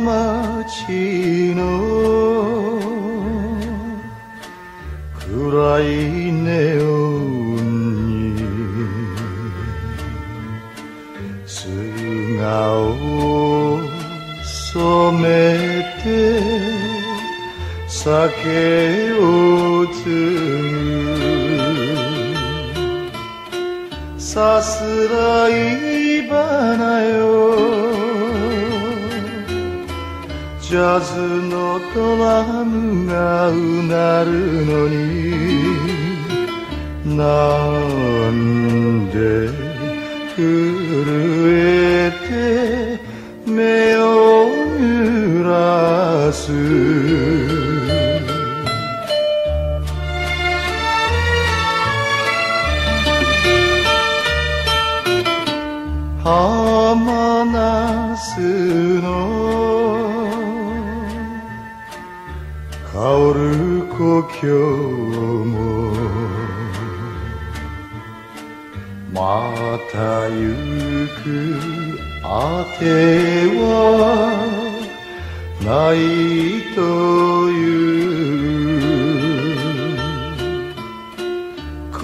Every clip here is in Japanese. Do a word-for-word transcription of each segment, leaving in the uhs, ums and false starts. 街の暗いネオンに素顔を染めて酒を継ぐさすらい花よ、ジャズのドラムがうなるのになんで震えて目を揺らす浜茄子の香る故郷もまたゆくあてはないという恋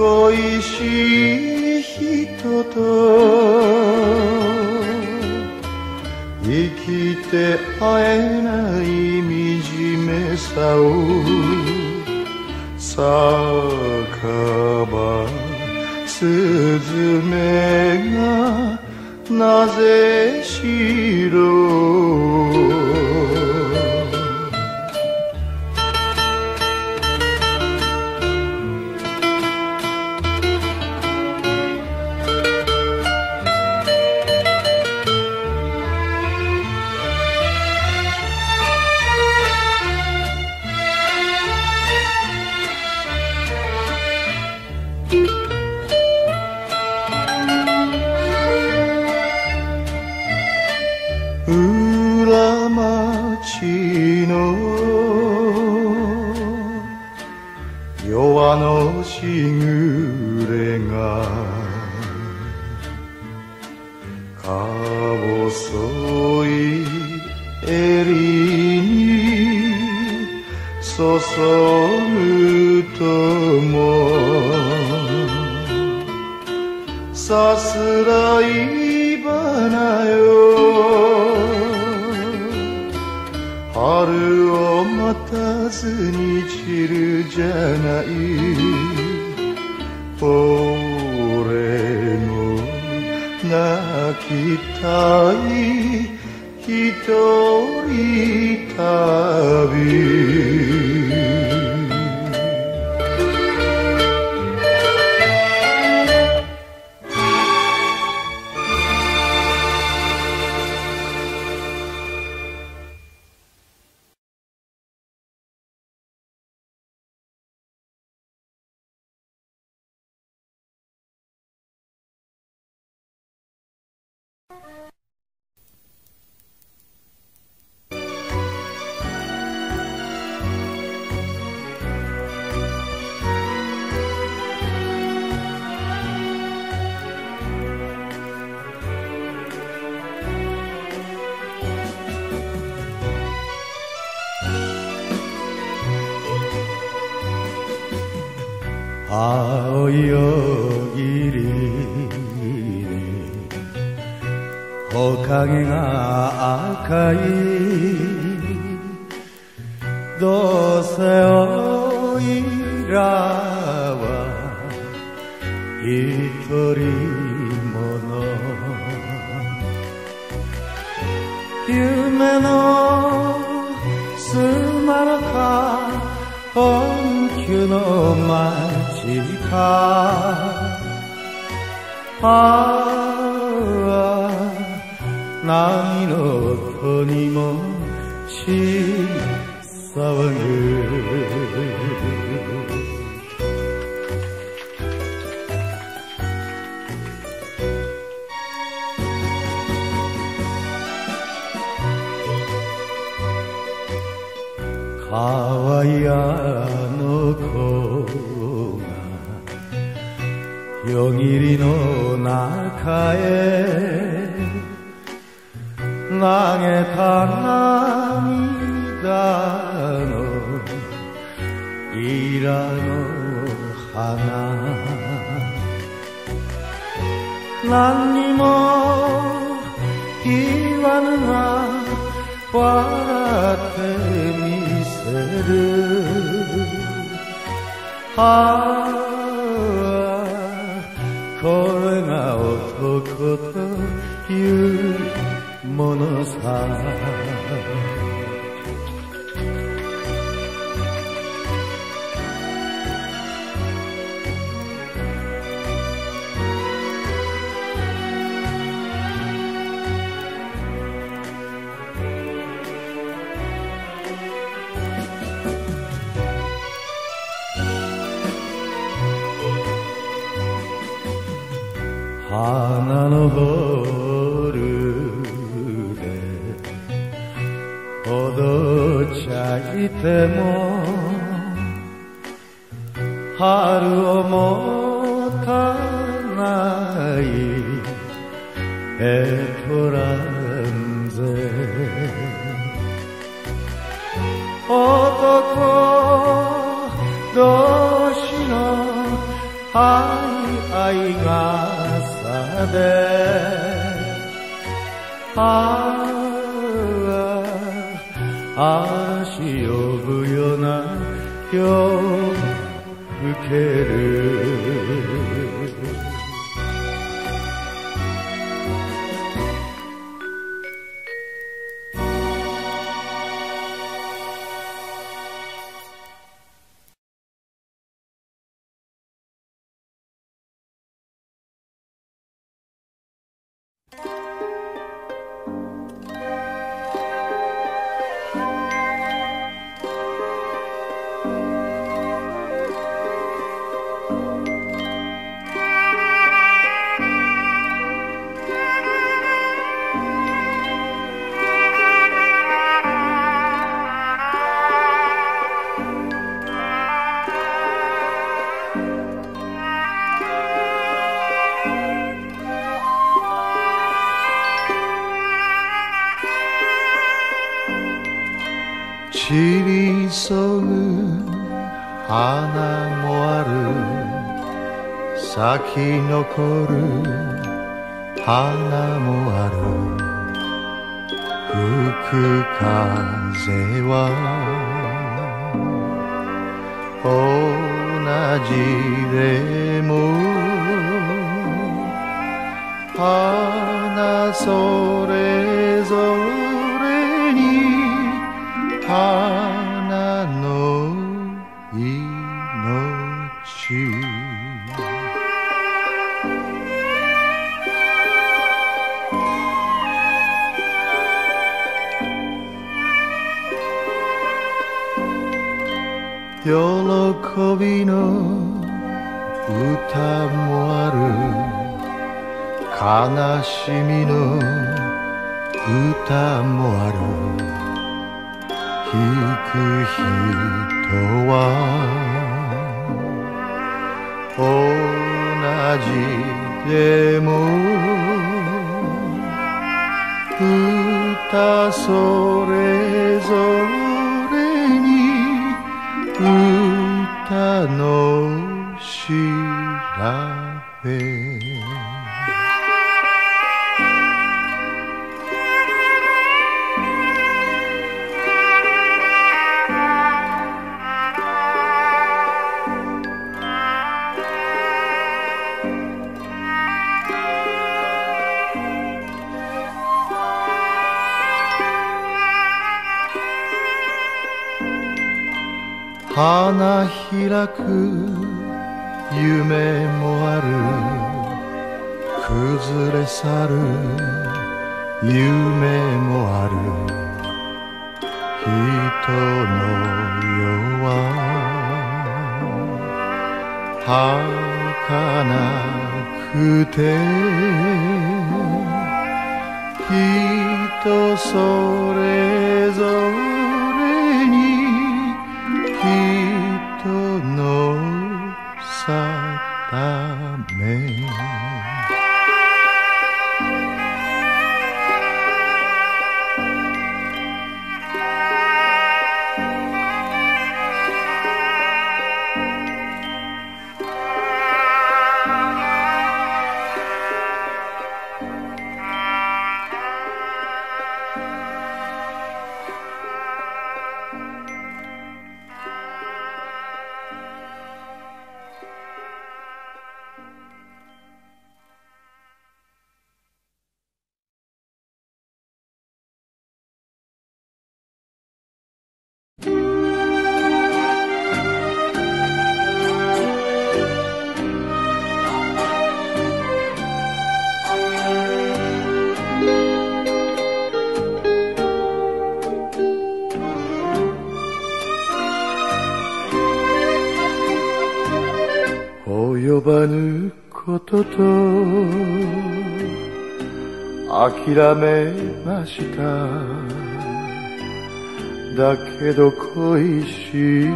しい人と生きて会えない惨めさを酒場雀がなぜ白青い夜霧に木陰が赤い、どうせおいらは一人者、夢の砂のか本気の前ああ何の音にも騒ぐ可愛いあの子夜霧の中へ流げた涙のイラの花、何にも言わぬが笑ってみせる、ああこれが男というものさ。花のホールで踊っちゃいても春をもたないエトランゼ、男同士の愛愛が「ああ足呼ぶよな夜更ける」散り急ぐ花もある、咲き残る花もある、吹く風は同じでも花それぞれ花の命、喜びの歌もある、悲しみの歌もある、弾く人は同じでも歌それぞれに歌の調べ、花開く夢もある、崩れ去る夢もある、人の世は儚くて人それぞればぬことと諦めました。だけど恋しい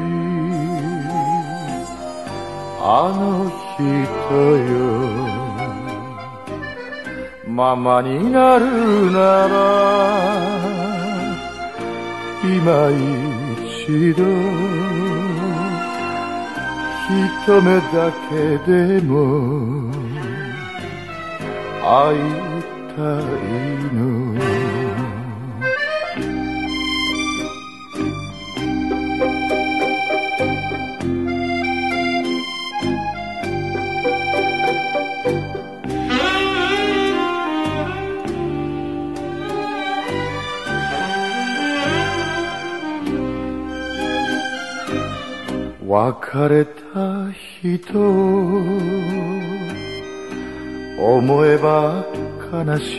あの人よ、ママになるなら今一度一目だけでも会いたいの。別れた人、思えば悲しい。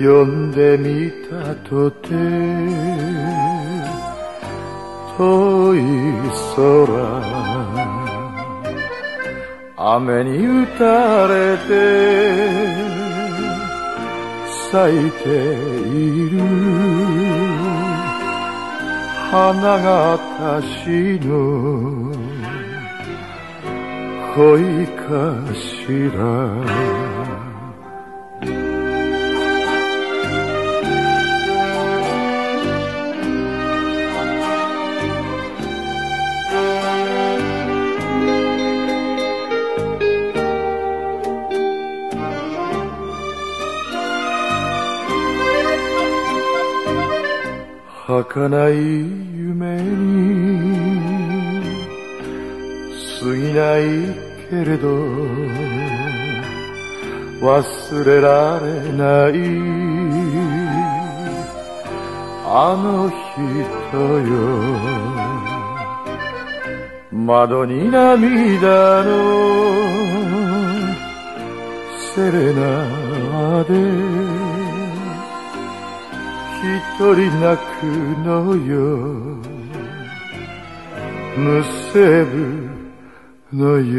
読んでみたとて遠い空、雨に打たれて咲いている花が私の恋かしら。儚い夢に過ぎないけれど、忘れられないあの人よ、窓に涙のセレナで一人泣くのよ、むせぶのよ。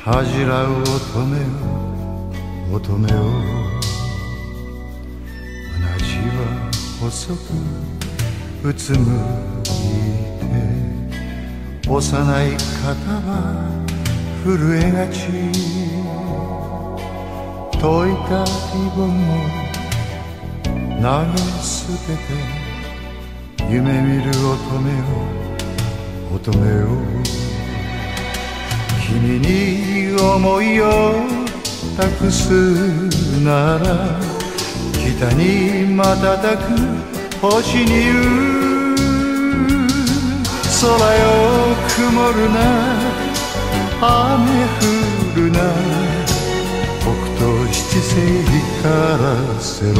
恥じらう乙女よ、乙女よ、同じは細くうつむいて、幼い肩は震えがち、解いたリボンを投げ捨てて、夢見る乙女よ、乙女よ、君に思いを託すなら北に瞬く星に言う、空よ曇るな雨降るな北斗七星光らせろ、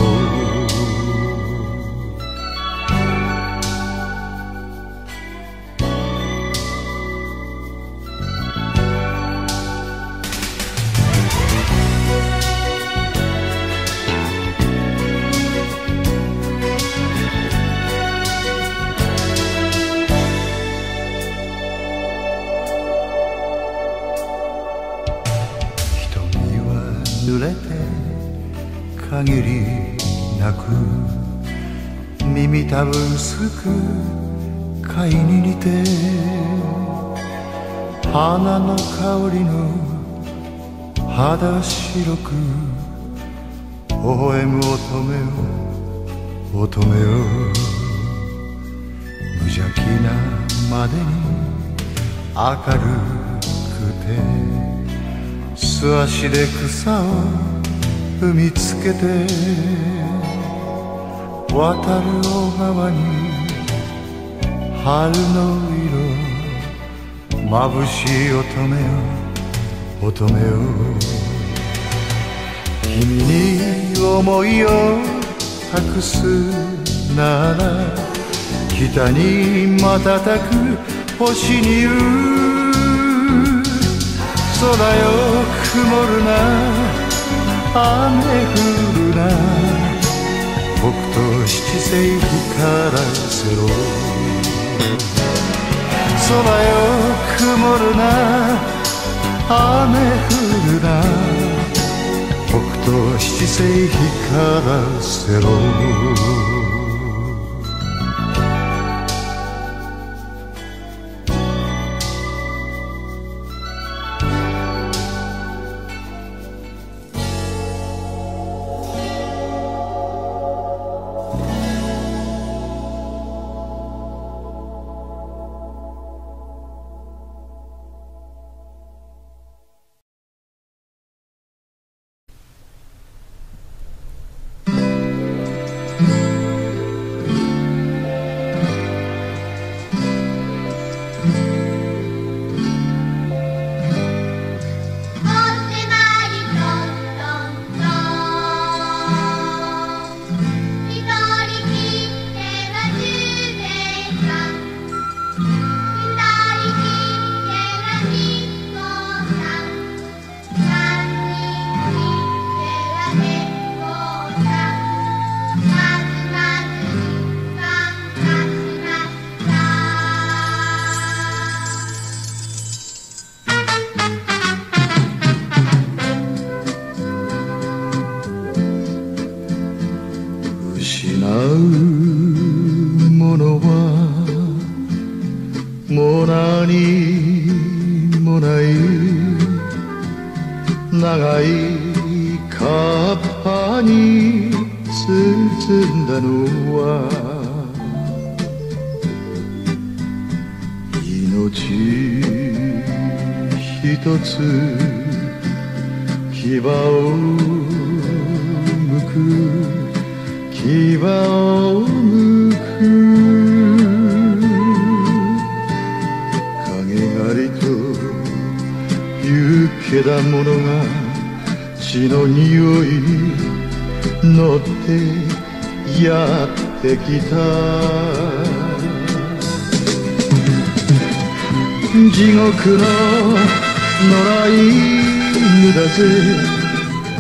限りなく耳たぶ薄く貝に似て、花の香りの肌白く微笑む乙女よ、乙女よ、邪気なまでに明るくて、素足で草を踏みつけて渡る小川に春の色、まぶしい乙女よ乙女よ、君に思いを託すなら北に瞬く星に言う、空よ曇るな雨降るな僕と七星からせろ、空よ曇るな雨降るな僕と七星からせろ。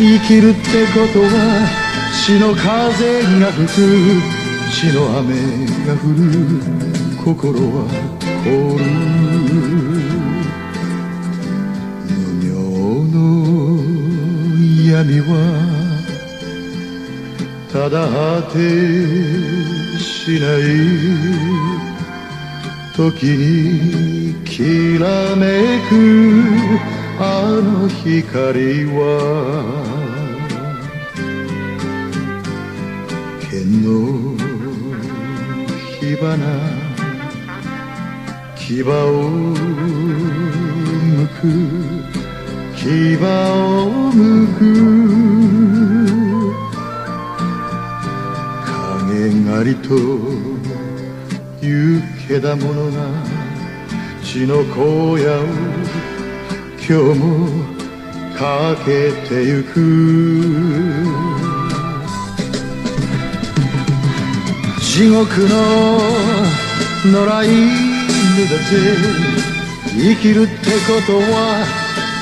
生きるってことは死の風が吹く死の雨が降る心は凍る無明の闇はただ果てしない時にきらめくあの光は剣の火花牙をむく牙をむく影狩りというけだものが血の荒野を今日もかけてゆく地獄の野良犬だぜ生きるってことは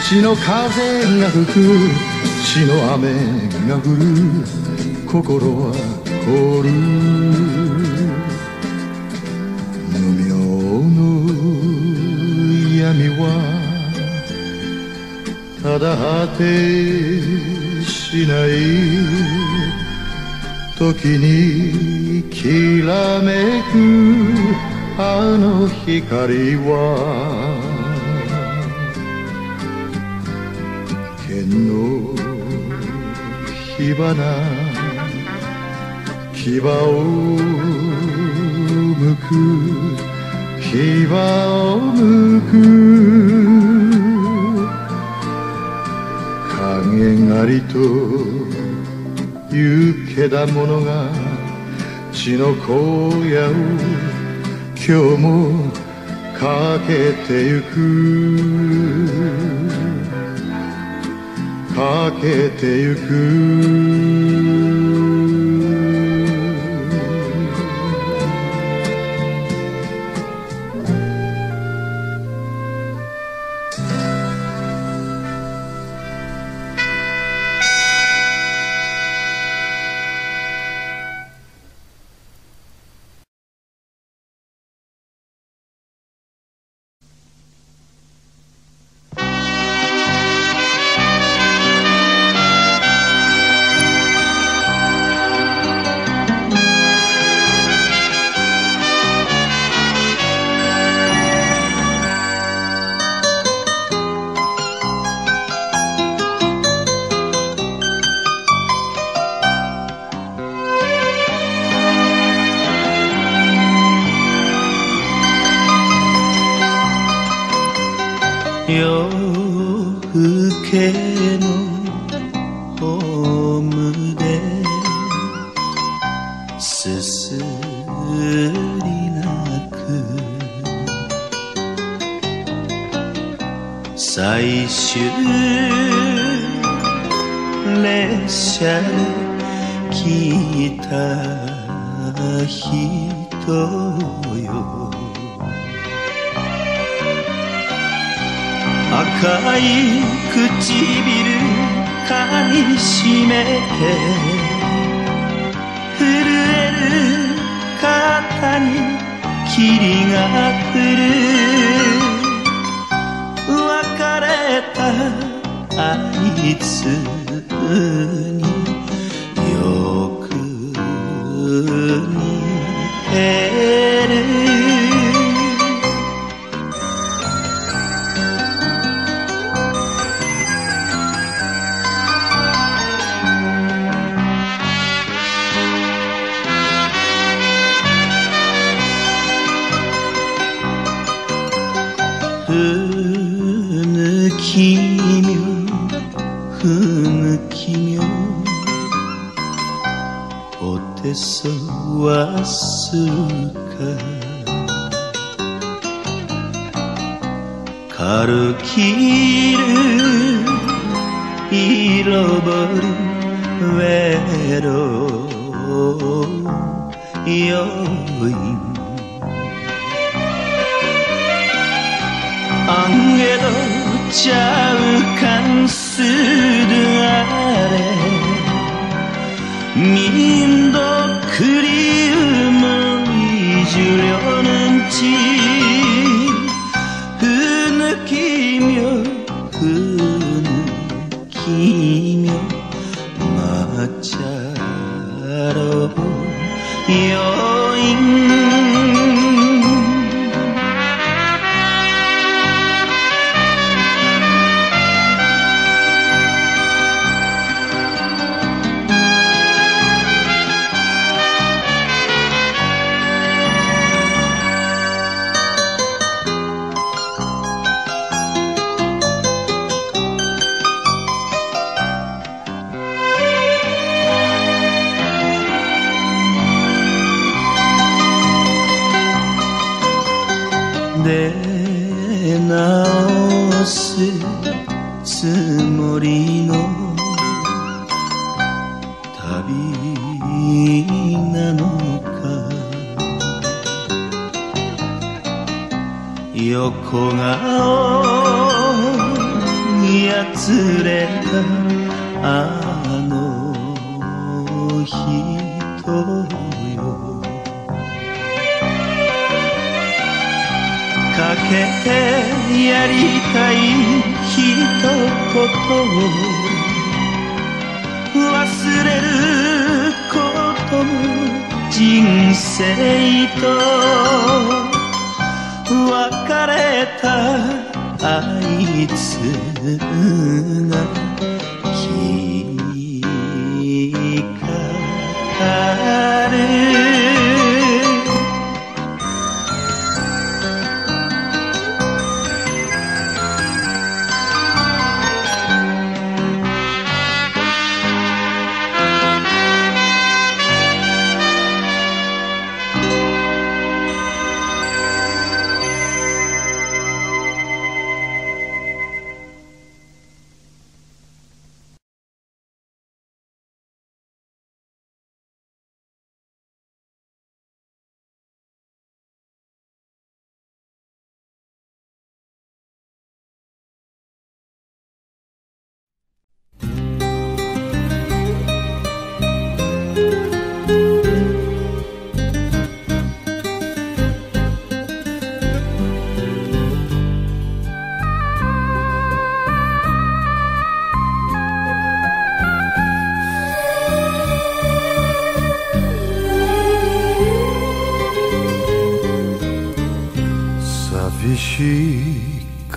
血の風が吹く血の雨が降る心は凍る無明の闇はただ果てしない時にきらめくあの光は剣の火花牙をむ向く牙を向く影狩りというけだものが血の荒野を今日もかけてゆくかけてゆく「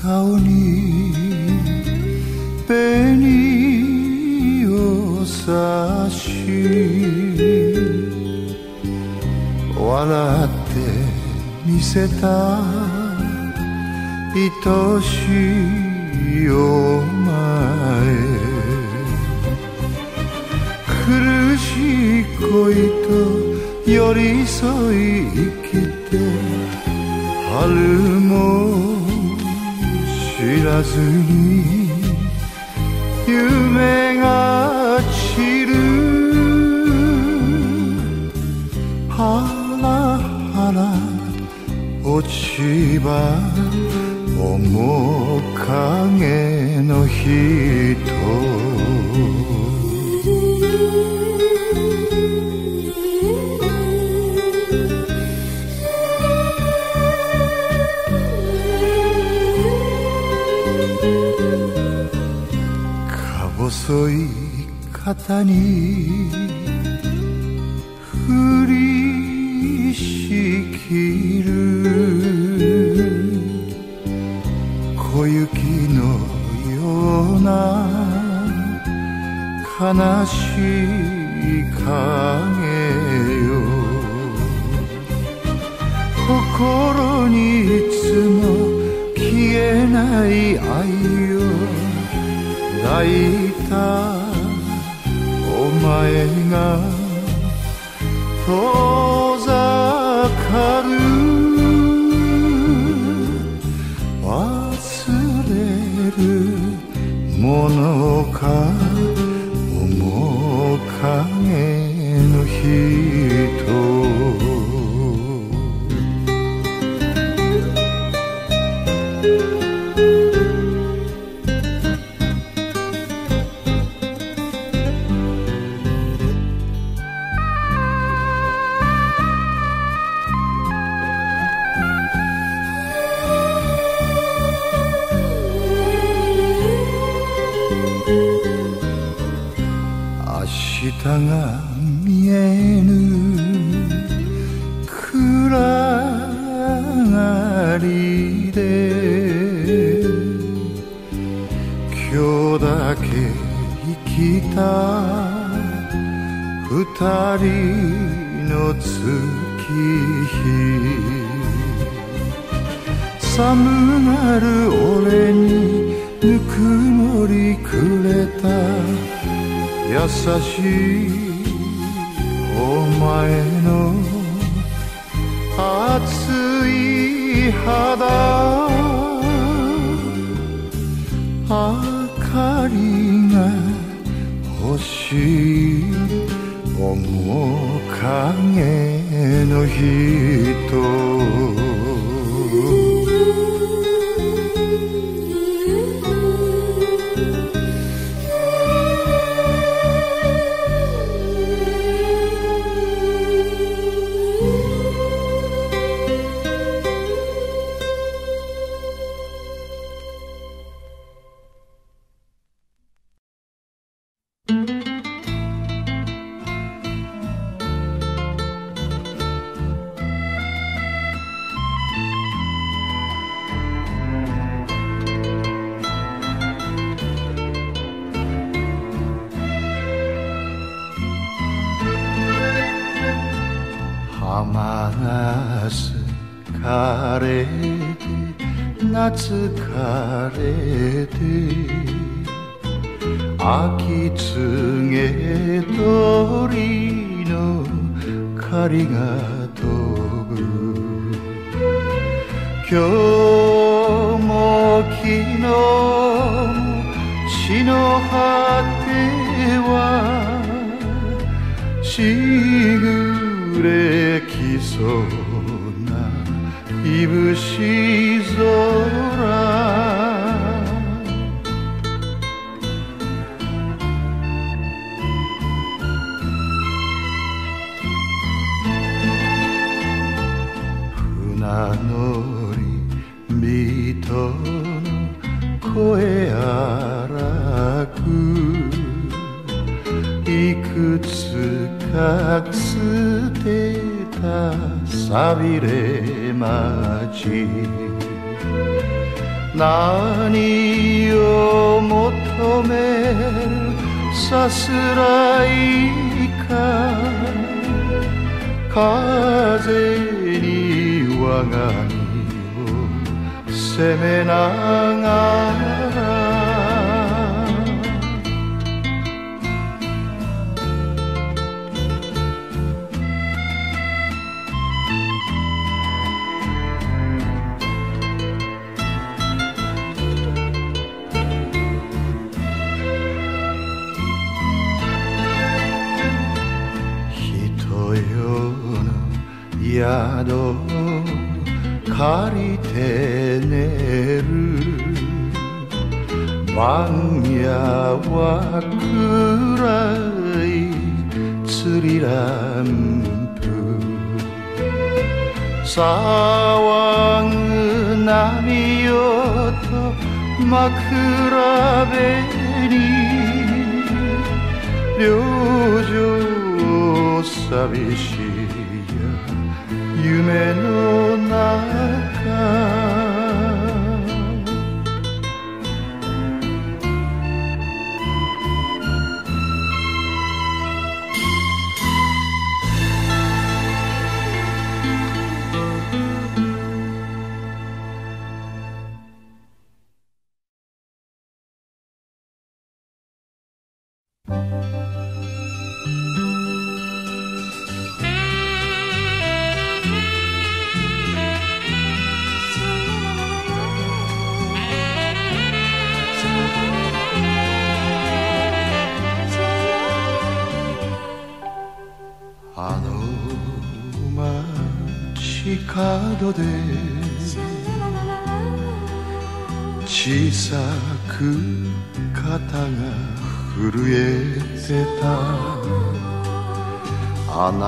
顔に紅を差し笑ってみせた愛しいお前、苦しい恋と寄り添い生きて春も知らずに夢が散る、ハラハラ落ち葉面影の人、細い肩に振りしきる小雪のような悲しい影よ、心にいつも消えない愛よ、抱いお前が遠ざかる、忘れるものか面影の人、明日が見えぬ暗がりで今日だけ生きた二人の月日、寒がる俺にぬくもりくれた優しいお前の熱い肌、明かりが欲しい面影の人、疲れて秋告げ鳥の狩りが飛ぶ、今日も昨日も地の果てはしぐれきそういぶし空、船乗り人の声荒くいくつか捨てた寂れ街、何を求めるさすらいか風に我が身を責めながら宿を借りて寝る晩夜は暗い釣りランプ騒ぐ波音枕辺に旅情寂しい夢の中角で小さく肩が震えてたあな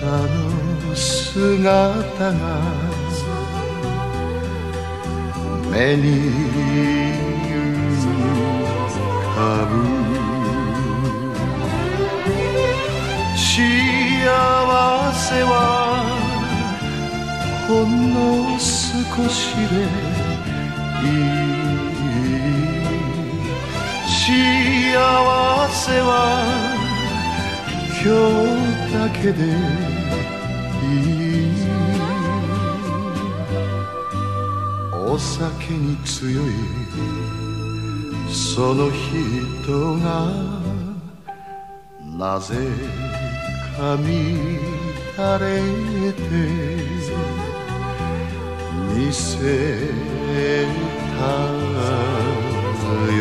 たの姿が目に浮かぶ幸せはほんの少しでいい幸せは今日だけでいいお酒に強いその人がなぜか乱れて見せたよ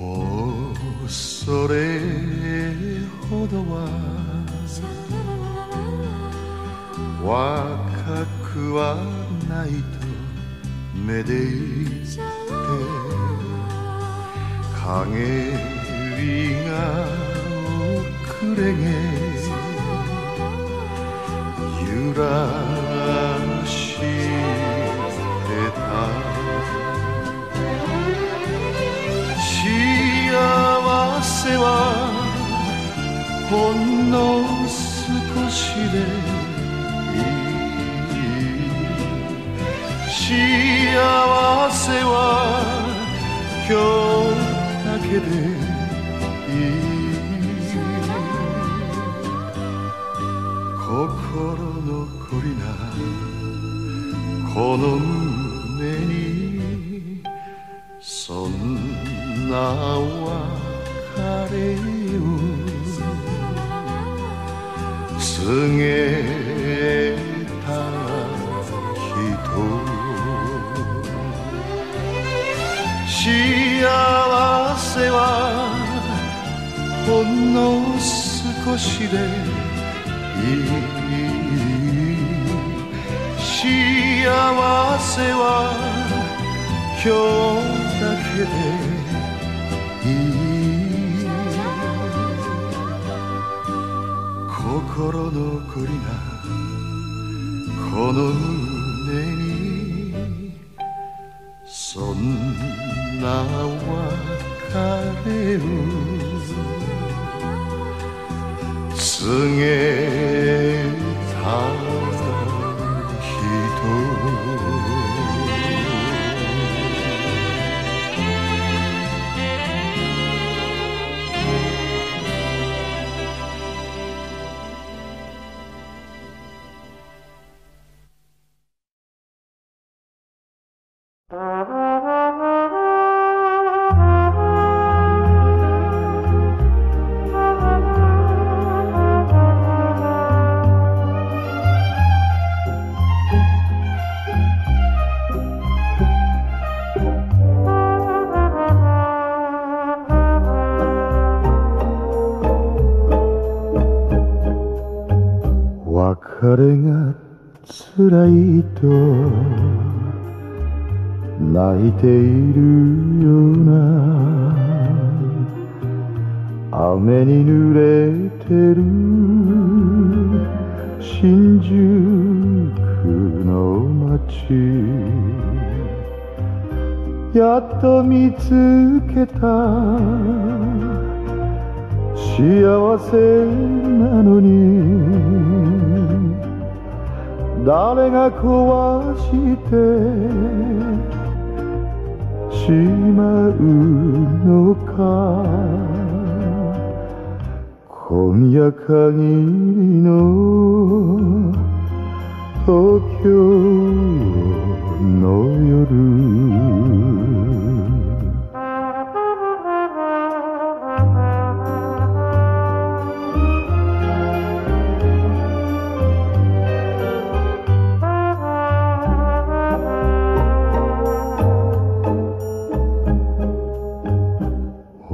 もうそれほどは若くはないとめでいって陰りが遅れげ揺らしてた幸せはほんの少しで幸せは今日だけでいい心残りなこの胸にそんな別れを告げた人幸せはほんの少しでいい幸せは今日だけでいい心残りなこの胸んな別れを告げた別れがつらいと泣いているような雨に濡れてる新宿の街、やっと見つけた幸せなのに誰が壊してしまうのか、今夜限りの東京の夜、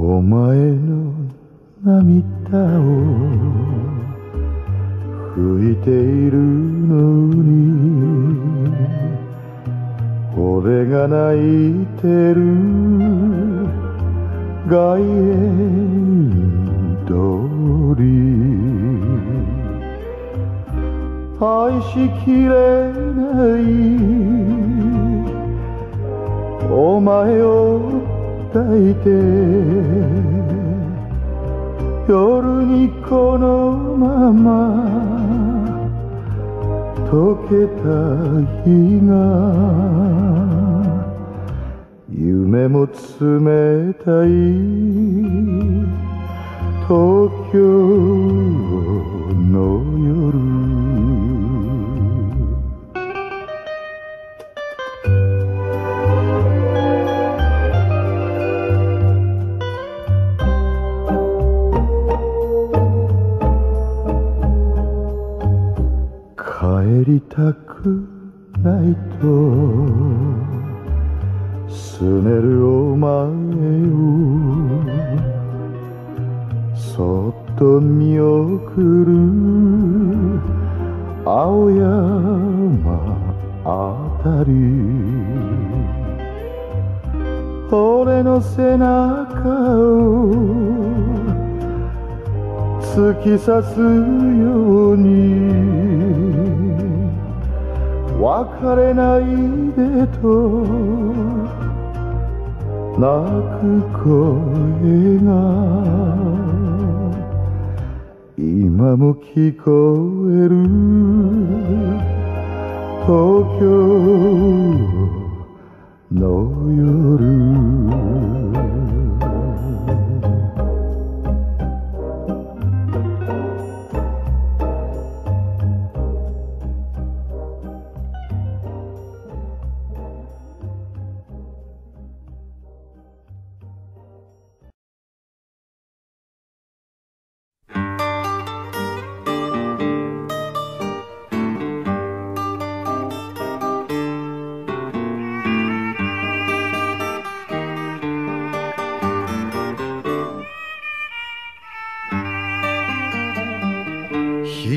お前の涙を拭いているのに俺が泣いてる外苑通り、愛しきれないお前を抱いて夜にこのまま溶けた日が、夢も冷たい東京の夜、帰りたくないとすねるお前をそっと見送る青山あたり、俺の背中を突き刺すように別れないでと泣く声が今も聞こえる東京の夜、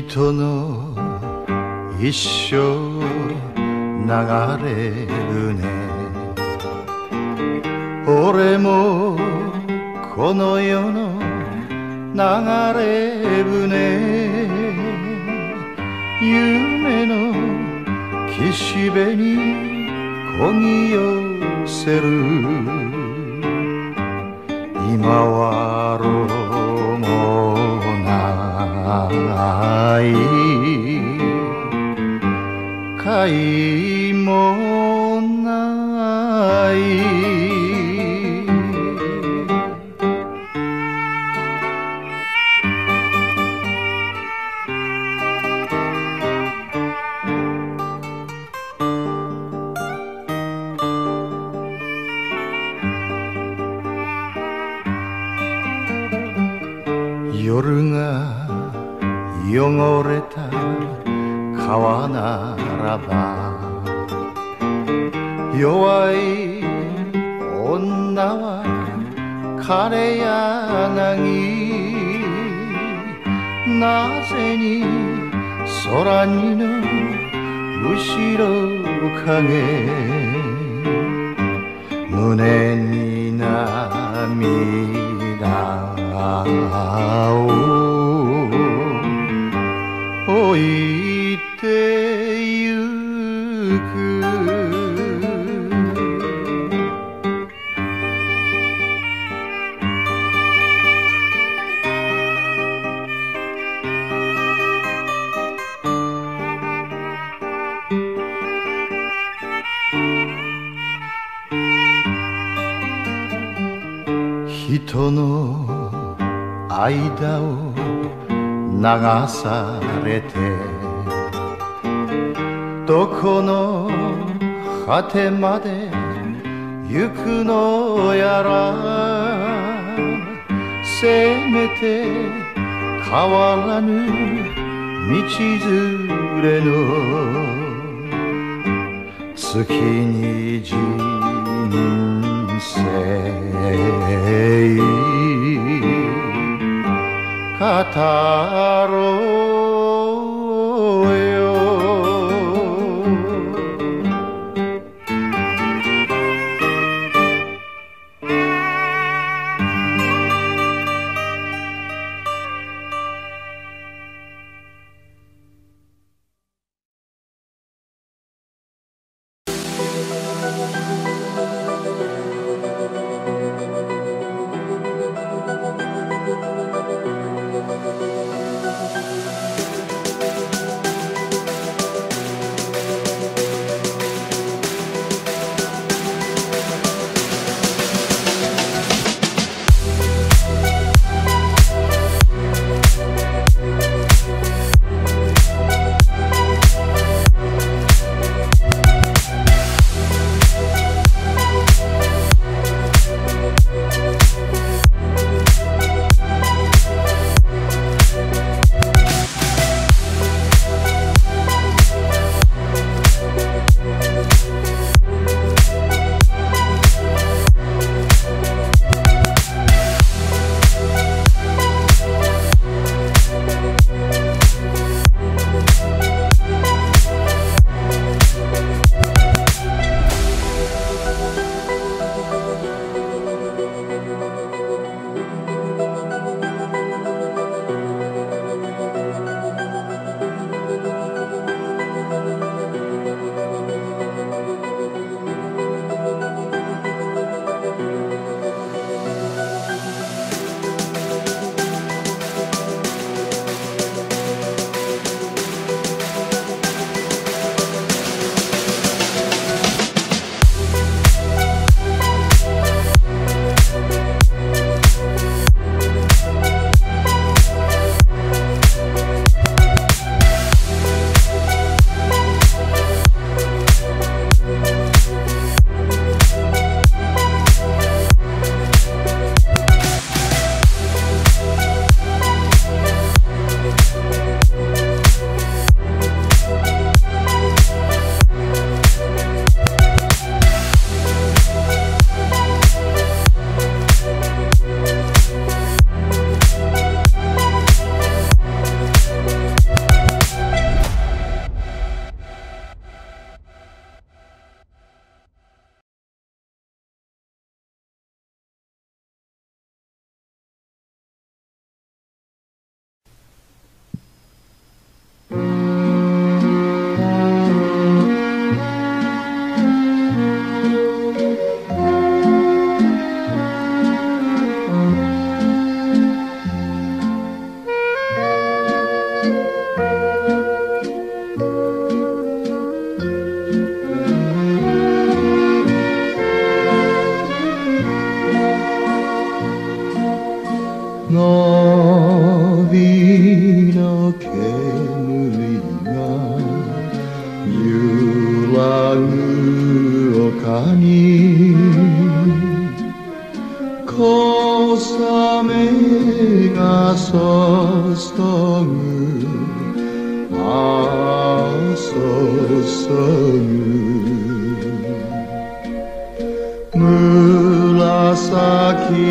人の一生流れるね、俺もこの世の流れ船、夢の岸辺に漕ぎ寄せせる今はろうもない甲斐もない夜が汚れた川ならば弱い女は枯れ柳なぜに空にの後ろ影胸に涙置いてゆく人の間を流されてどこの果てまで行くのやらせめて変わらぬ道連れの月に人生語ろうよ「のびの煙が揺らぐ丘に小雨が注ぐああ注ぐ紫に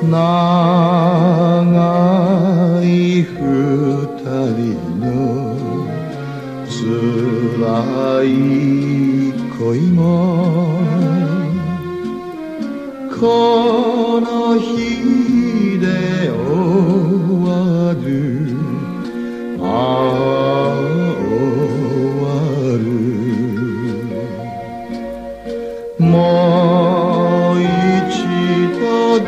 長い二人の辛い恋もこの日で終わるああ終わるもう一度だ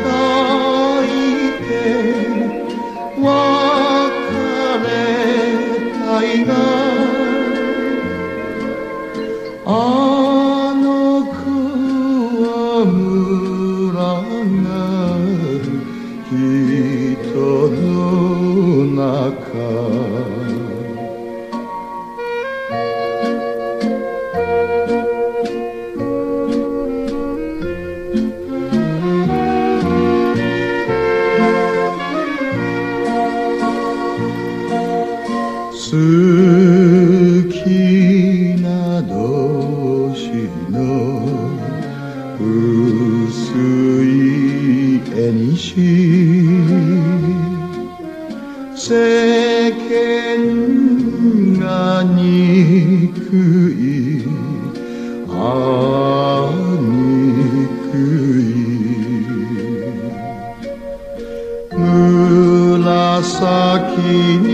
好きな同士の薄い絵にし世間が憎いああ憎い紫に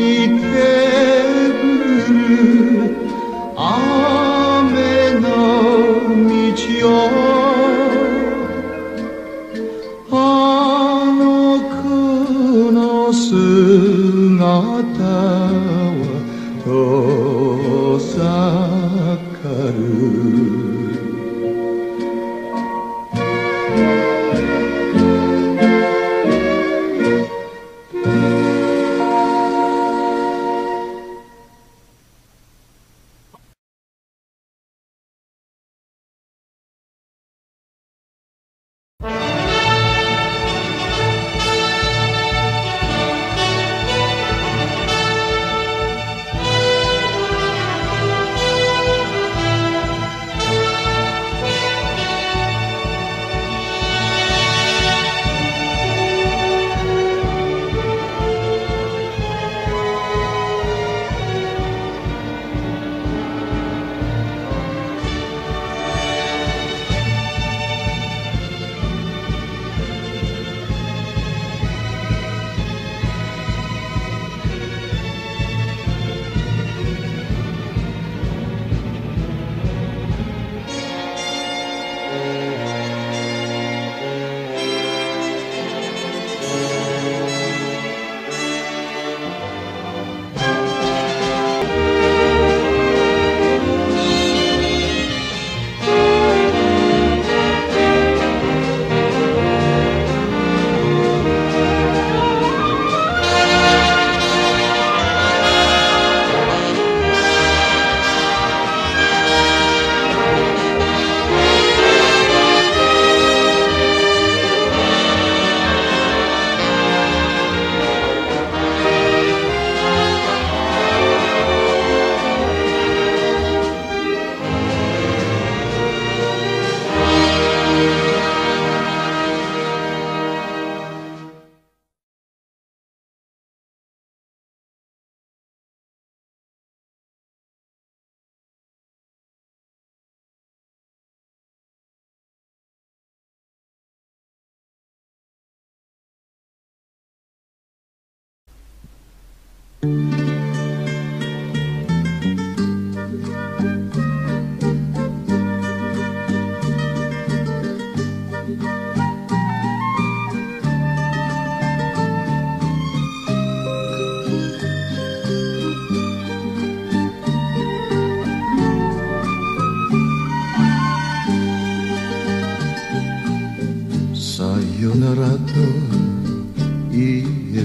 え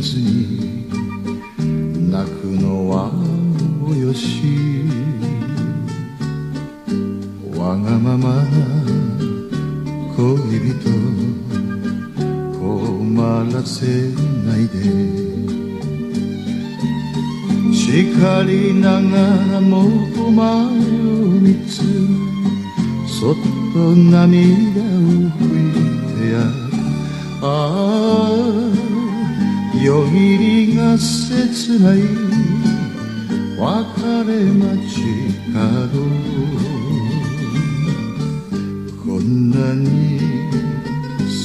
ずに泣くのはおよし、わがまま恋人困らせないで、叱りながらもお前を見つそっと涙を拭いてやる。ああよぎりが切ない別れ待ちかどう、こんなに好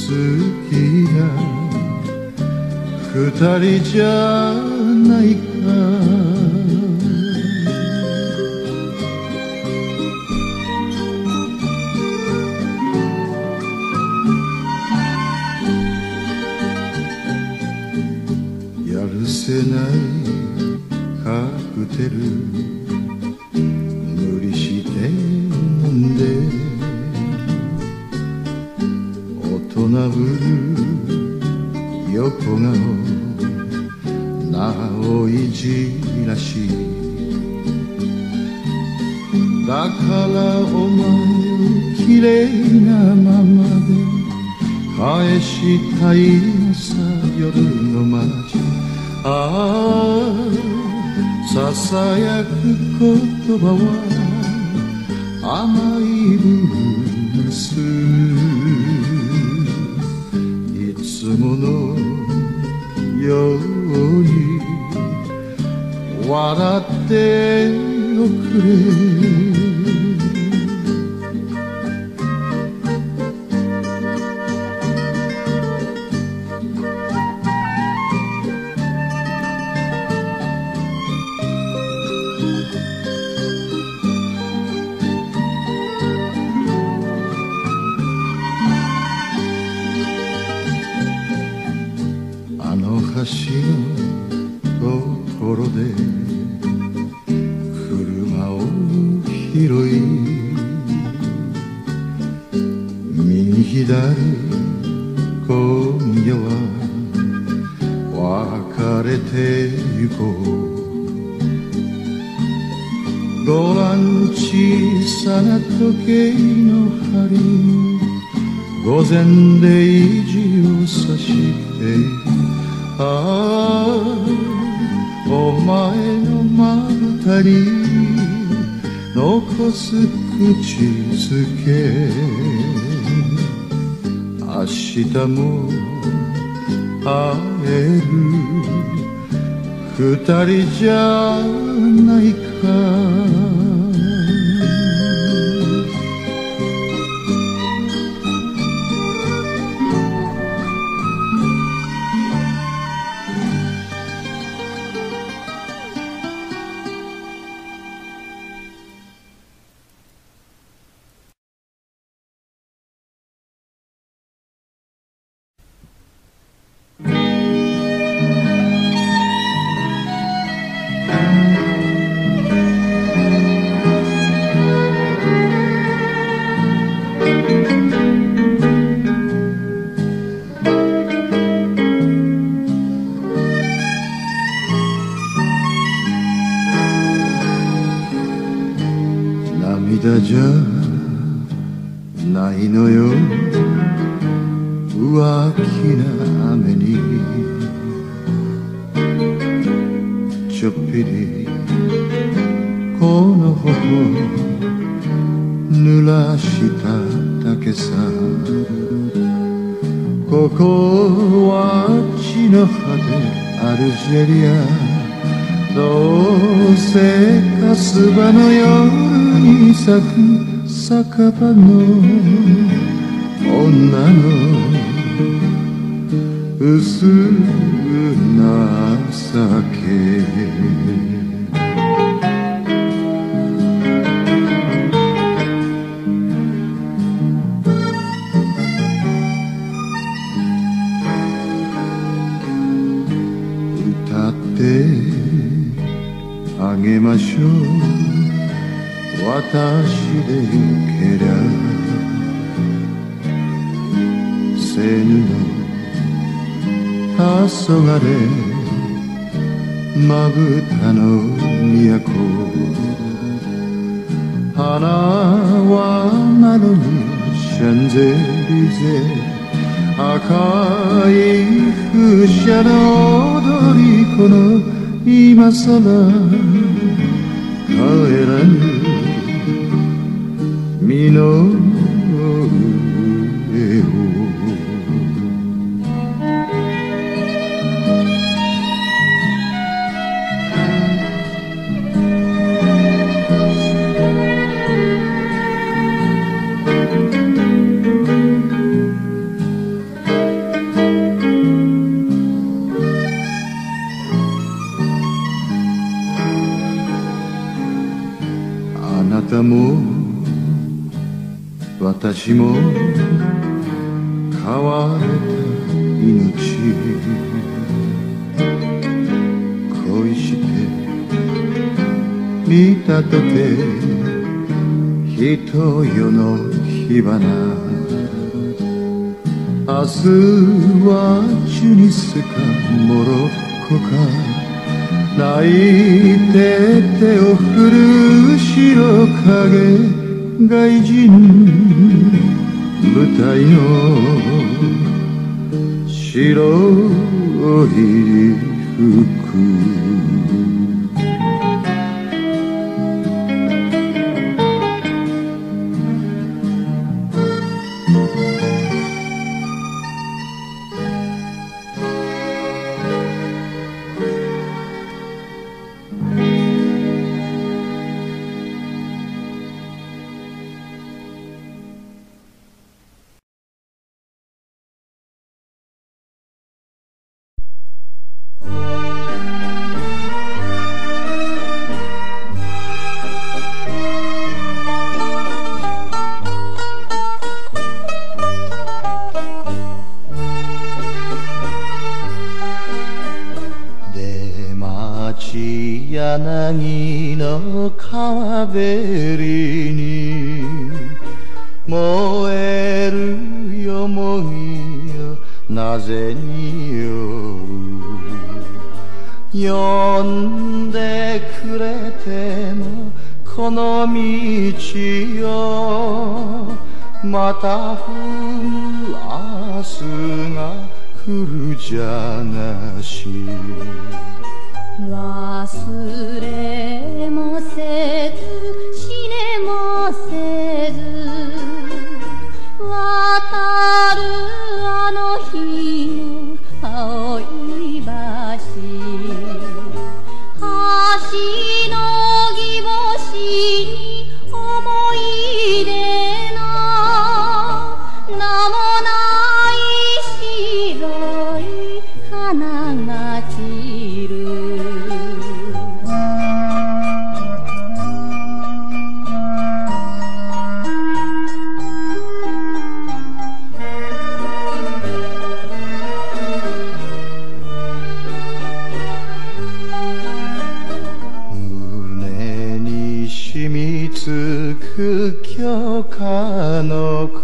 きな二人じゃないか。やるせないカクテル無理して飲んで、大人ぶる横顔なおいじらしい、だからお前をきれいなままで返したいのさ、夜の街。ああささやく言葉は甘いブルース、いつものように笑っておくれ。橋のところで車を拾い、右左今夜は別れてゆこう、ごらん小さな時計の針午前れいじをさして、ああお前のまぶたに残す口づけ、明日も会える二人じゃないか。涙じゃないのよ、浮気な雨にちょっぴりこの頬濡らしただけさ、ここは地の果てアルジェリア、どうせかすばの夜に咲く酒場の女の薄な情け、歌ってあげましょう私でよけりゃ、せぬの黄昏まぶたの都、花はなのにシャンゼリゼ、赤い風車の踊り子の今さら帰らぬ身の私も変われた命、恋して見たとて人よの火花、明日はチュニスかモロッコか、泣いて手を振る白影、外人部隊の白い服、柳の川べりに燃えるよもぎよ、なぜに酔う、呼んでくれてもこの道を、また踏む明日が来るじゃなし、忘れもせず死ねもせず、渡るあの日の青い橋、橋の木星に思い出の名もない白い花が散る、京花の子、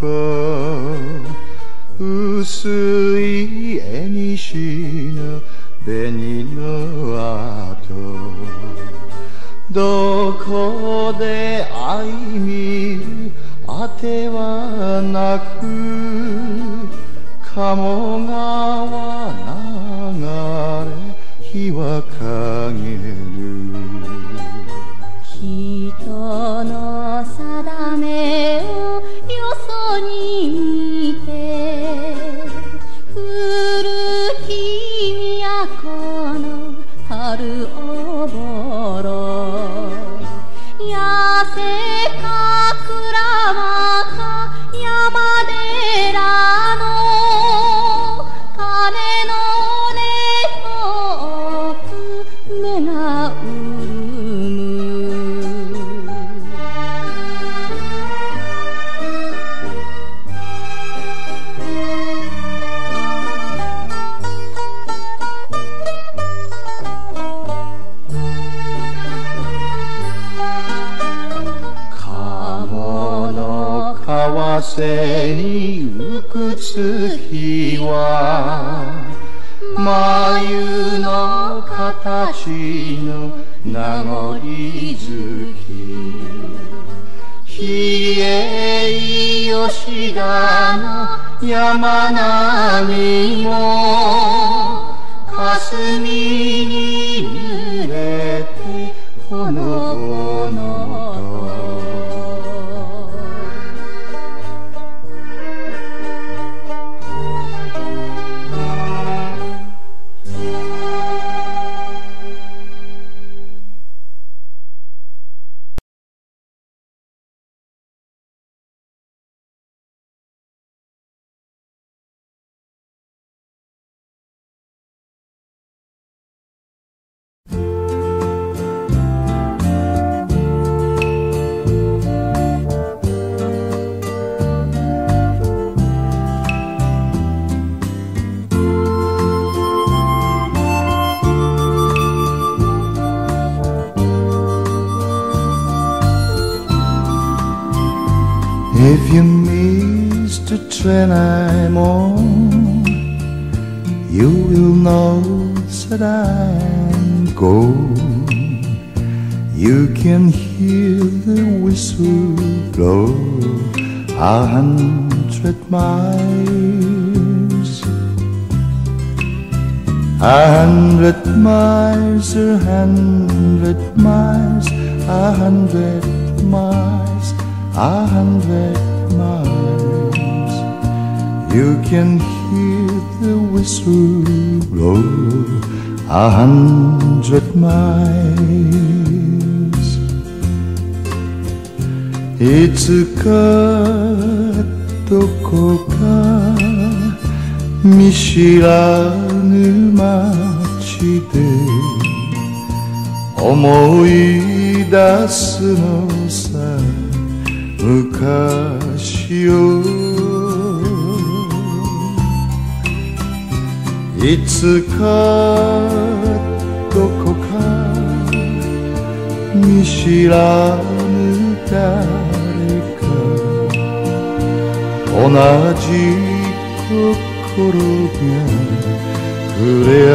薄い絵にしの紅の跡、どこで相見るあてはなく、鴨川流れ日は陰る、人の定めをよそに見て、古き都の春おぼろ、痩せかくらわか山寺の鐘の音を目が潤む、風に浮く月は宙の形の名残月比叡吉田の山並みも霞に濡れてほのぼのとIf you miss the train I'm on, you will know that I'm gone. You can hear the whistle blow a hundred miles. A hundred miles, a hundred miles, a hundred miles.A hundred miles. You can hear the whistle blow a hundred miles.いつかどこか見知らぬ街で思い出すのさ昔をいつかどこか見知らぬ誰か同じ心が触れ合う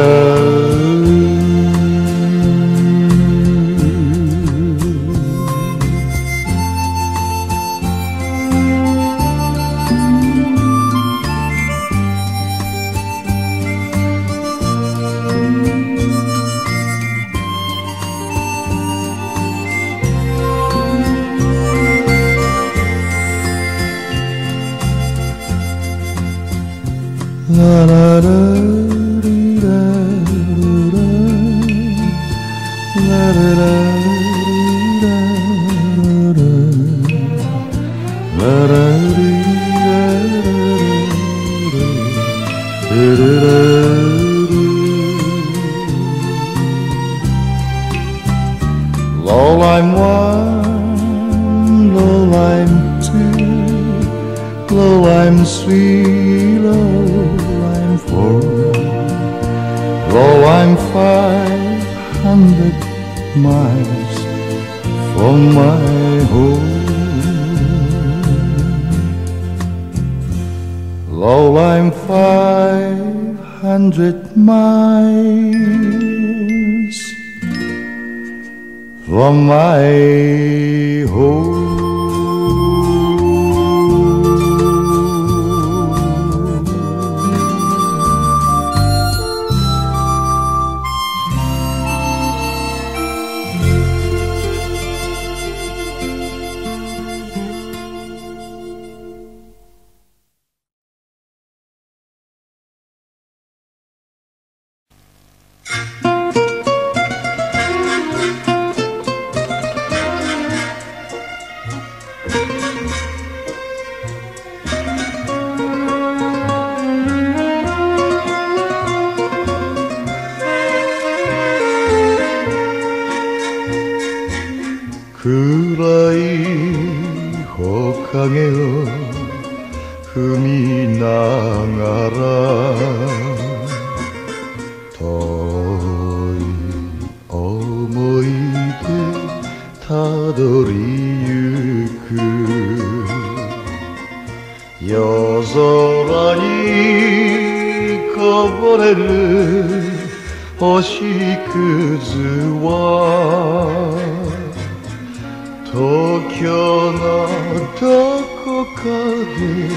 星屑は東京のどこかで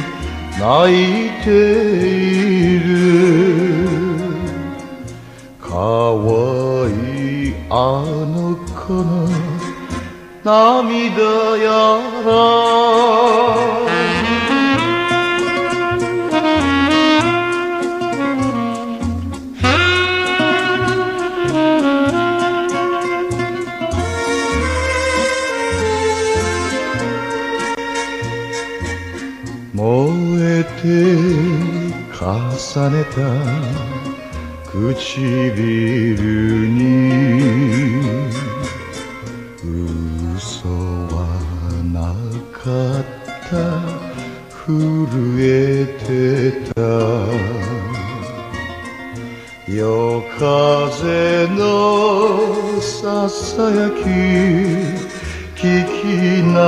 泣いている。かわいいあの子の涙やら燃えて重ねた唇に嘘はなかった震えてた夜風のささやき聞きな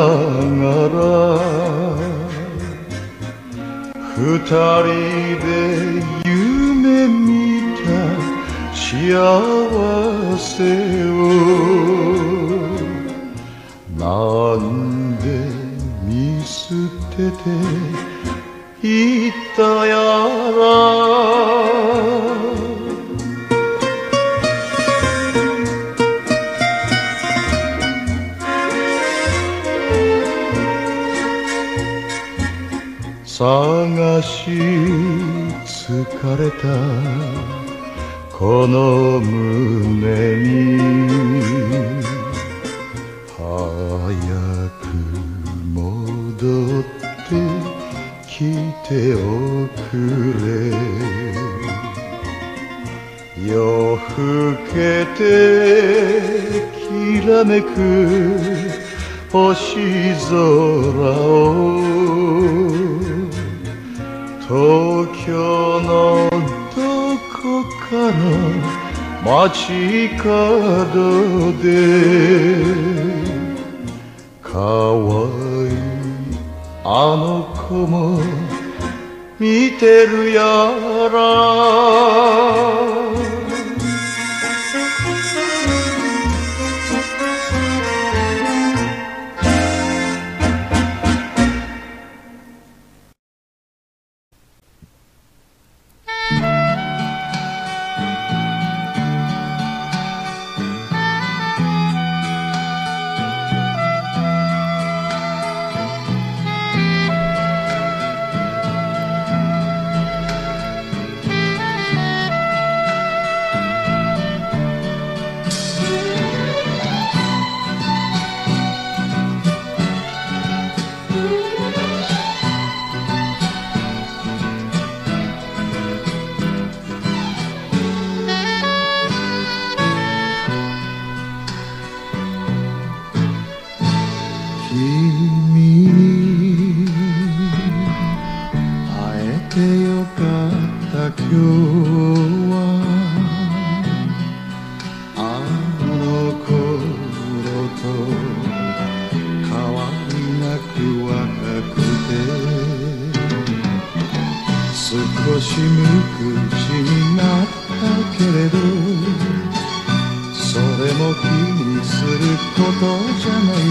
がら二人で夢見た幸せをなんで見捨てていったやら探し疲れたこの胸に早く戻ってきておくれ夜更けてきらめく星空を東京のどこかの街角でかわいいあの子も見てるやら話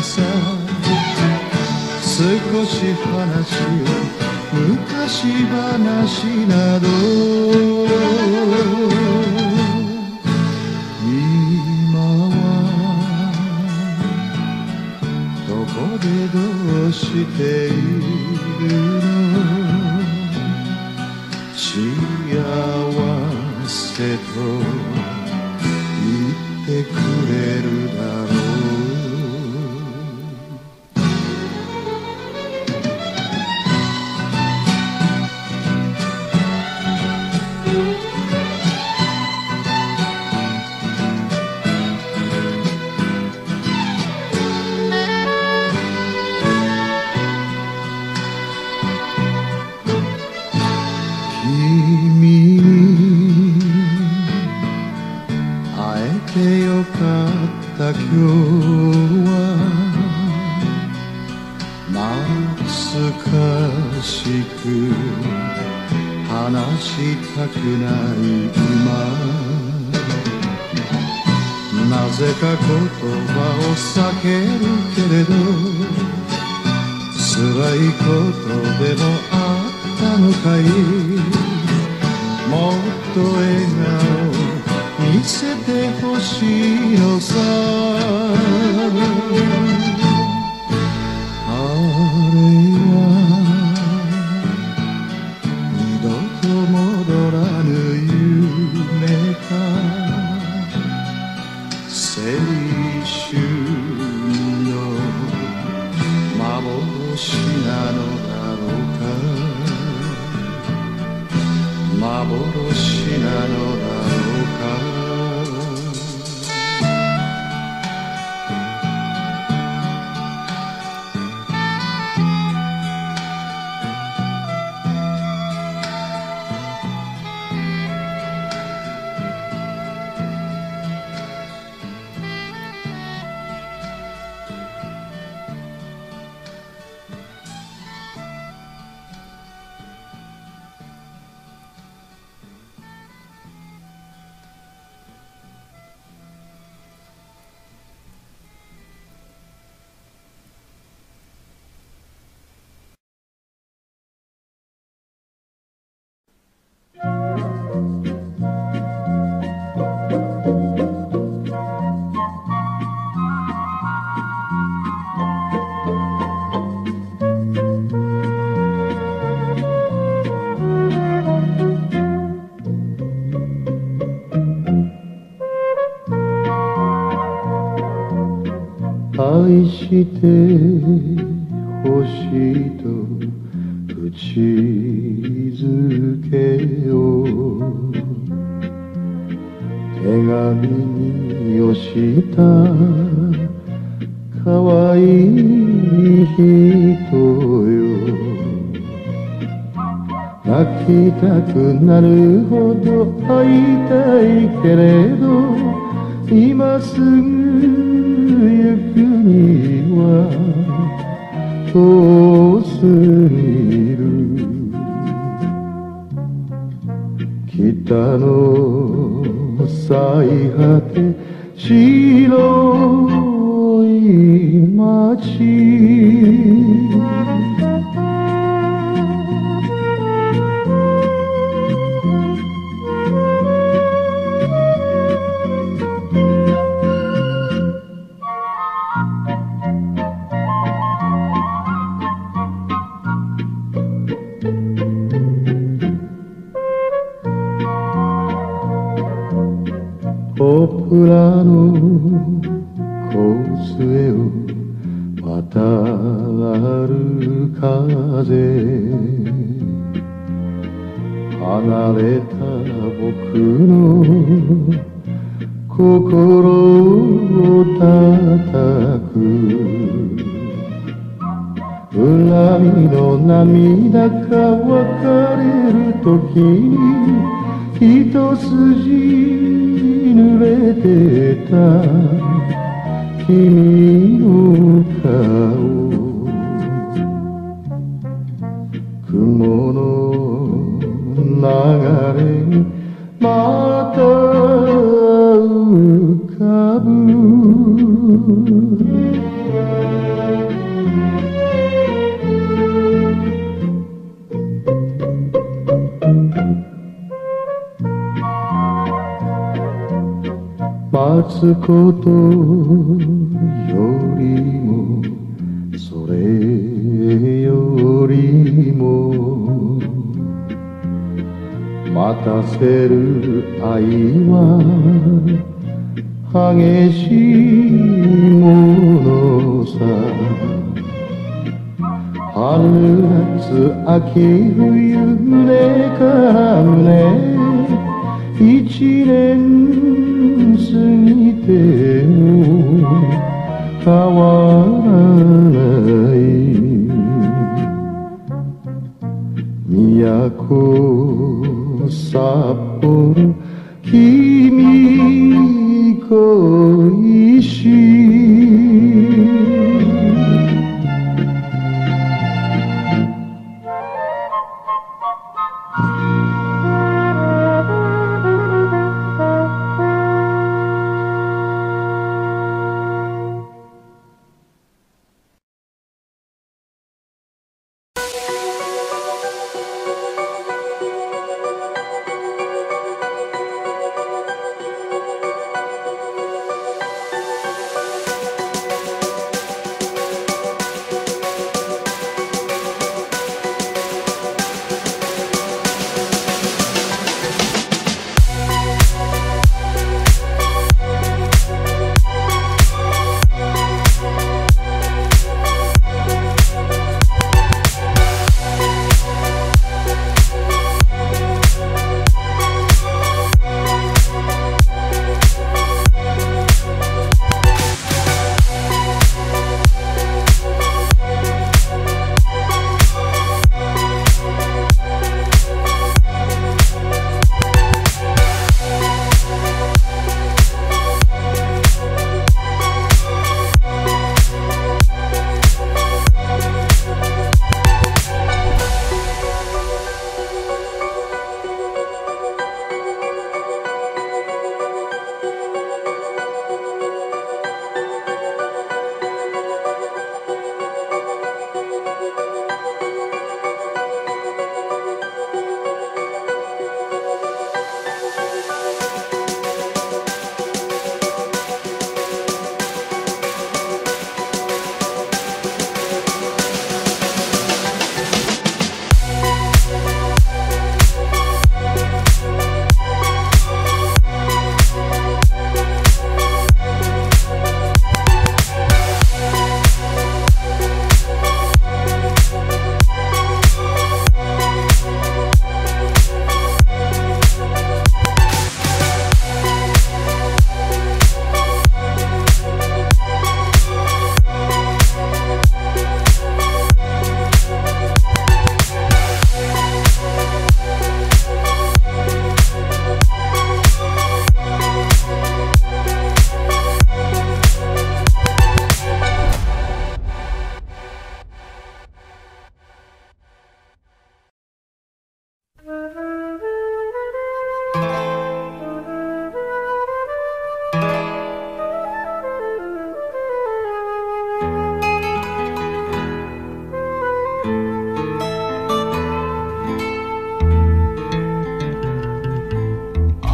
したくない今なぜか言葉を避けるけれど、辛いことでもあったのかい。もっと笑顔見せてほしいのさ。あれは二度と戻らぬ夢か。青春の幻なのだろうか、幻なのだろうか。愛してほしいと口づけを手紙によしたかわいい人よ。泣きたくなるほど会いたいけれど、今すぐ行くには遠すぎる。北の最果て白い街、裏の小杖を渡る風、離れた僕の心を叩く。恨みの涙が別れる時に一筋濡れてた君の顔、雲の流れにまた浮かぶ。待つことよりもそれよりも待たせる愛は激しいものさ。春夏秋冬胸から胸一年過ぎても変わらない都札幌君恋し。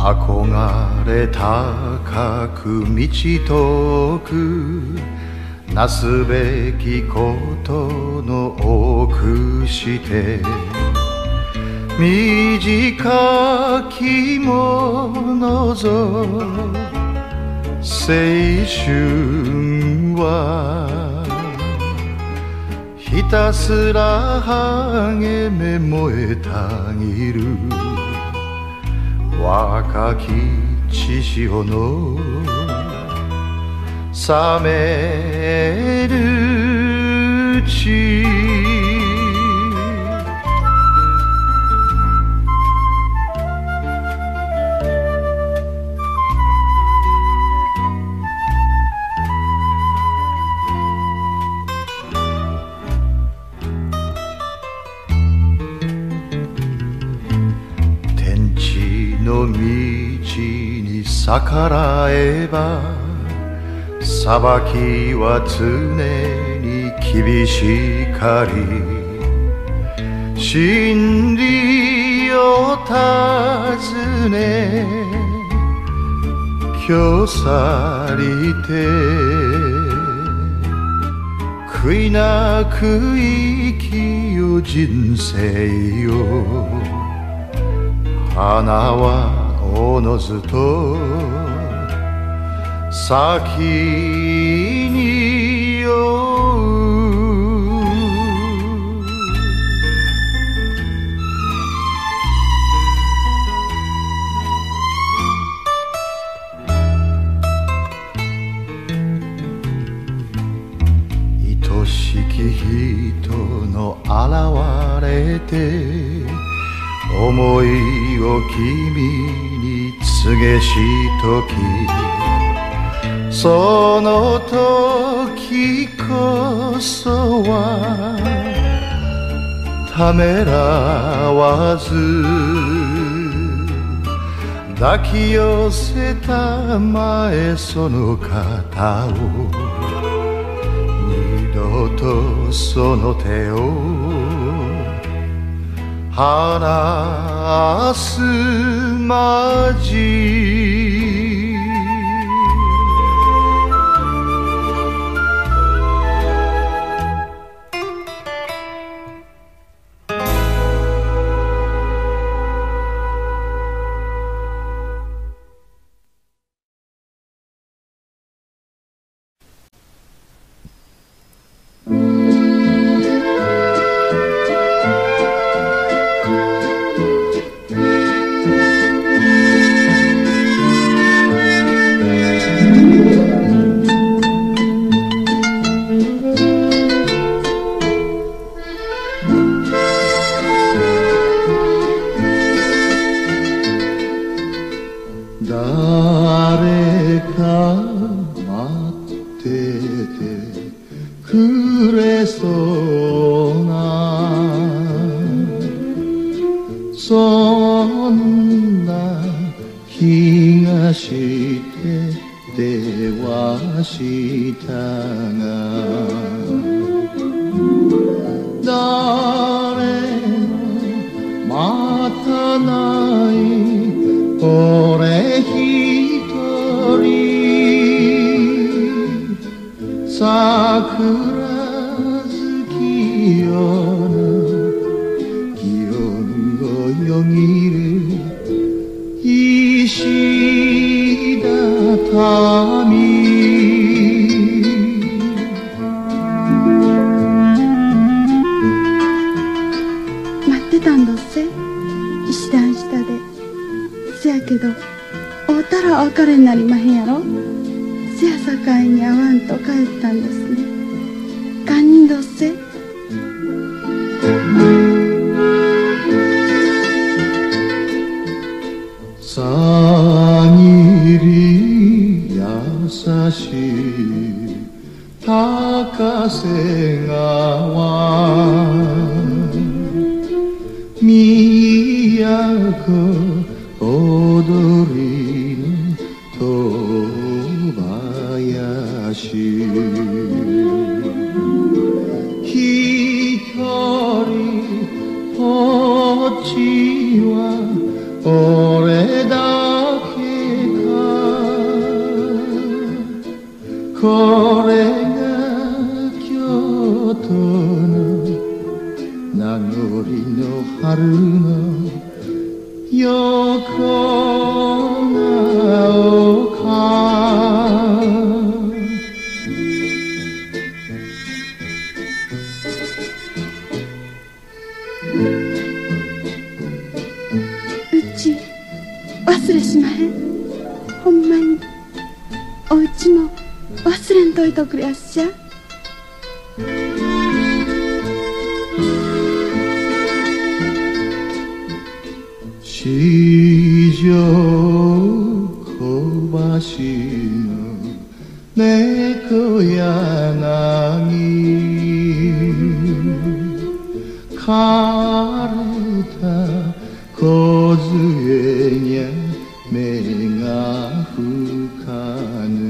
憧れ高く満ち遠くなすべきことの多くして短きものぞ青春はひたすら励め燃えたぎる若き血潮の冷める血道に逆らえば裁きは常に厳しかり真理を尋ね去さりて悔いなく生きよ人生よ花はおのずと先に酔う愛しき人の現れて思いを君に告げしときその時こそはためらわず抱き寄せたまえその肩を二度とその手を離すまじ「俺だこれが京都の名残の春の横顔か。うち忘れしまへん。ほんまにおうちも忘れんといとくれやっしゃ。四条小橋の猫柳枯れた小杖にゃ目が吹かぬ。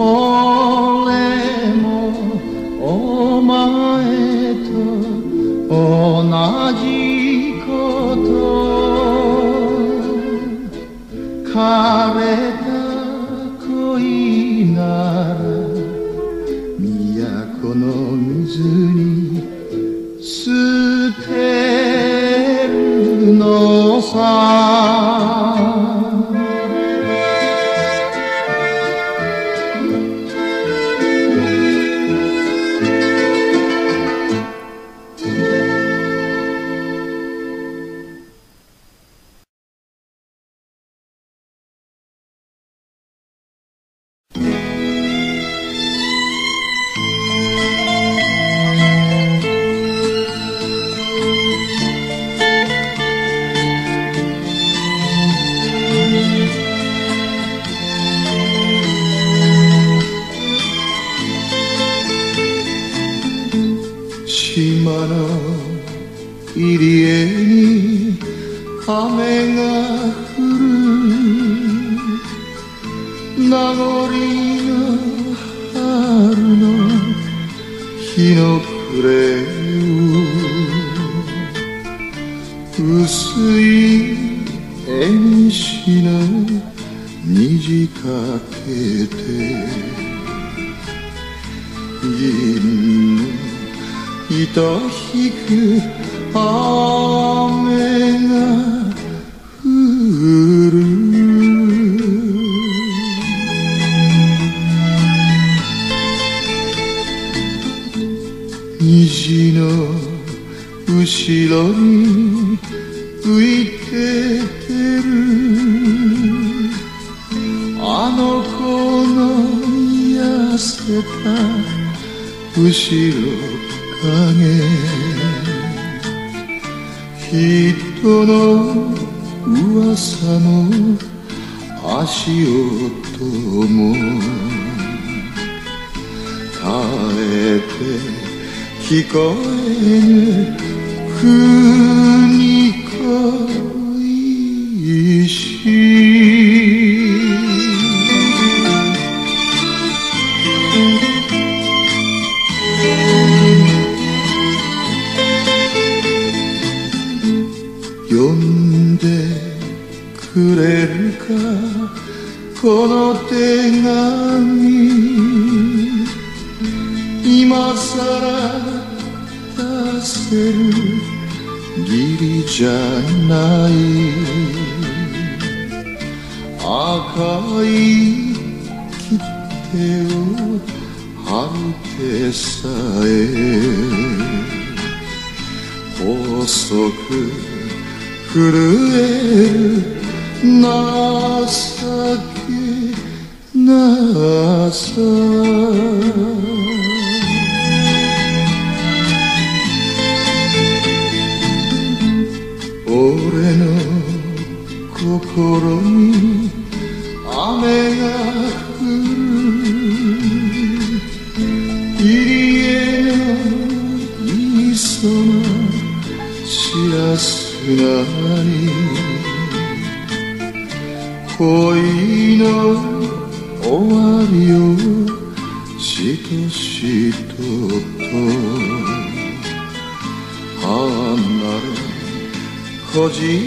俺もお前と同じこと。枯れた恋なら都の水に捨てるのさ。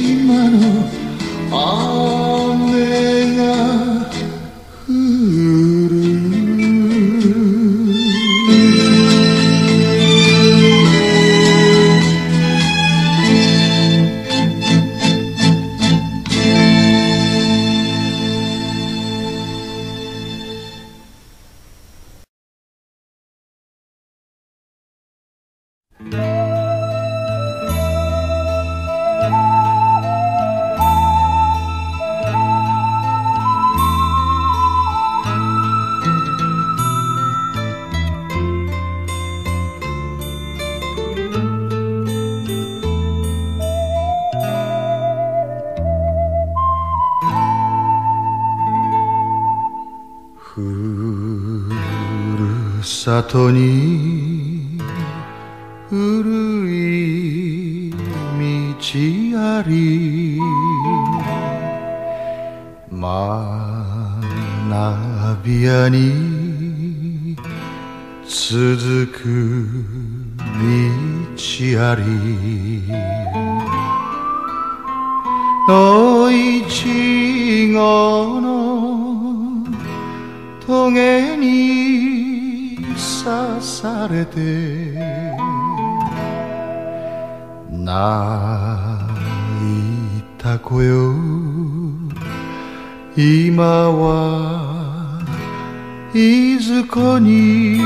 今の雨がふるさとに古い道あり、学び舎に続く道ありのいちごの棘に刺されて泣いた子よ、今はいずこに。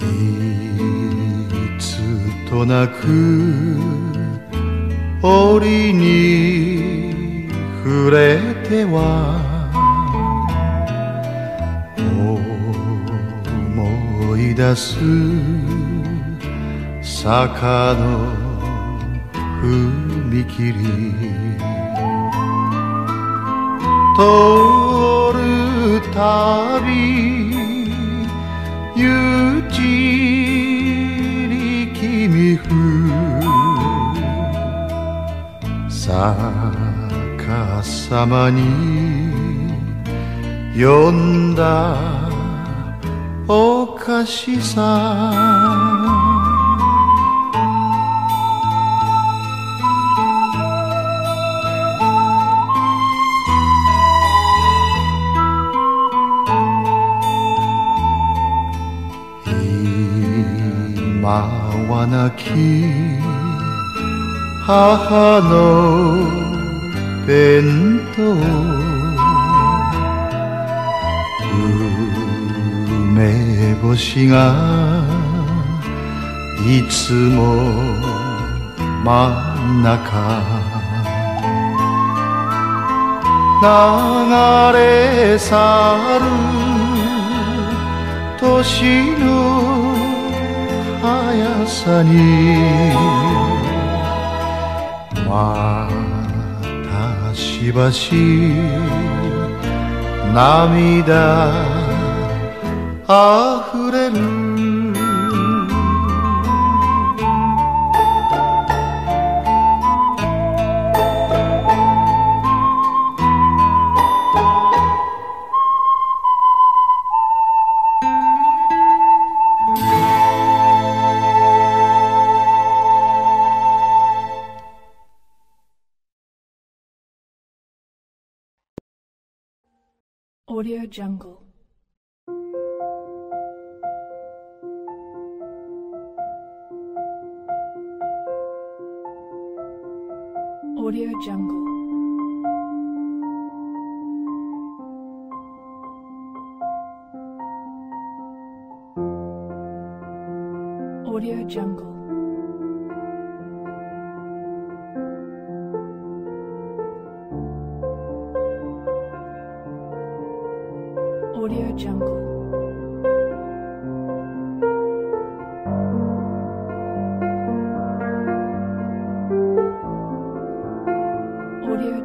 いつとなく折に触れては思い出す坂の踏切、通るたびゆちり君風逆さまに呼んだおかしさ。今はなき母の弁当、梅干しがいつも真ん中、流れ去る年の速さに、またしばし涙あふれる。Audio Jungle. Audio Jungle. Audio Jungle. Audio Jungle. Audio Jungle. Audio Jungle.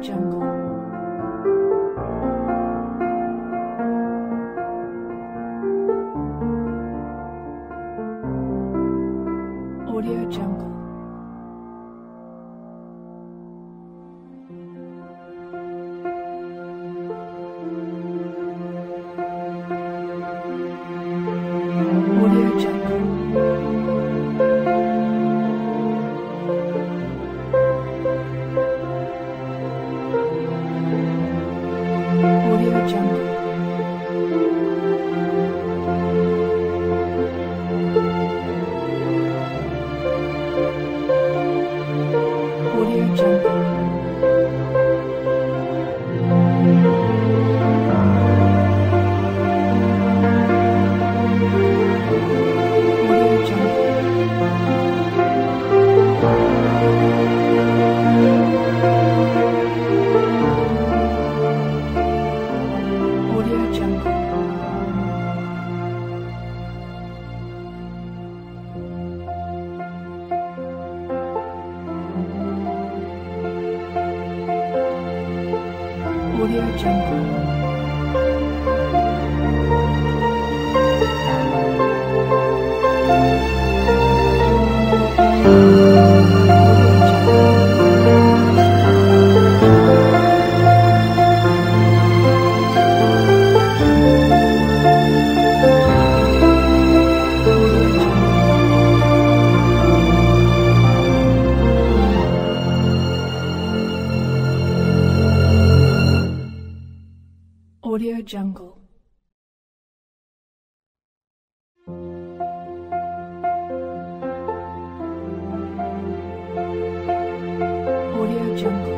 Thank you. Audio Jungle. Audio Jungle. Audio Jungle.